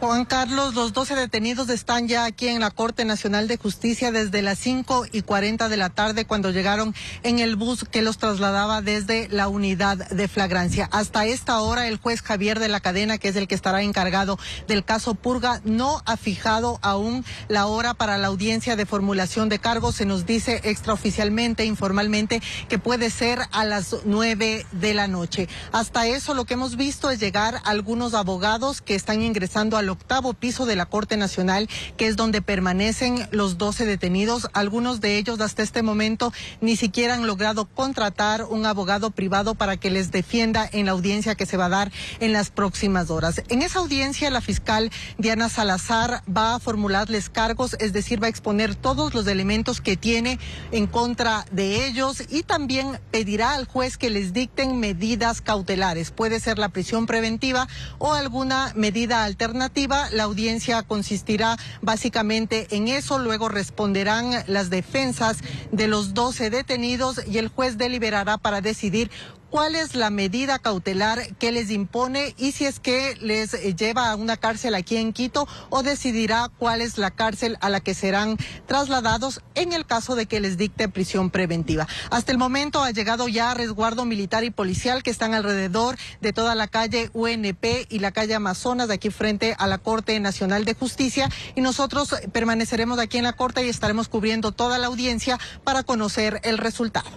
Juan Carlos, los 12 detenidos están ya aquí en la Corte Nacional de Justicia desde las 5:40 de la tarde cuando llegaron en el bus que los trasladaba desde la unidad de flagrancia. Hasta esta hora el juez Javier de la Cadena, que es el que estará encargado del caso Purga, no ha fijado aún la hora para la audiencia de formulación de cargos. Se nos dice extraoficialmente, informalmente, que puede ser a las 9 de la noche. Hasta eso lo que hemos visto es llegar algunos abogados que están ingresando al octavo piso de la Corte Nacional, que es donde permanecen los 12 detenidos. Algunos de ellos hasta este momento ni siquiera han logrado contratar un abogado privado para que les defienda en la audiencia que se va a dar en las próximas horas. En esa audiencia la fiscal Diana Salazar va a formularles cargos, es decir, va a exponer todos los elementos que tiene en contra de ellos y también pedirá al juez que les dicten medidas cautelares. Puede ser la prisión preventiva o alguna medida alternativa. La audiencia consistirá básicamente en eso, luego responderán las defensas de los 12 detenidos y el juez deliberará para decidir cuál es la medida cautelar que les impone y si es que les lleva a una cárcel aquí en Quito o decidirá cuál es la cárcel a la que serán trasladados en el caso de que les dicte prisión preventiva. Hasta el momento ha llegado ya resguardo militar y policial que están alrededor de toda la calle UNP y la calle Amazonas, de aquí frente a la Corte Nacional de Justicia, y nosotros permaneceremos aquí en la Corte y estaremos cubriendo toda la audiencia para conocer el resultado.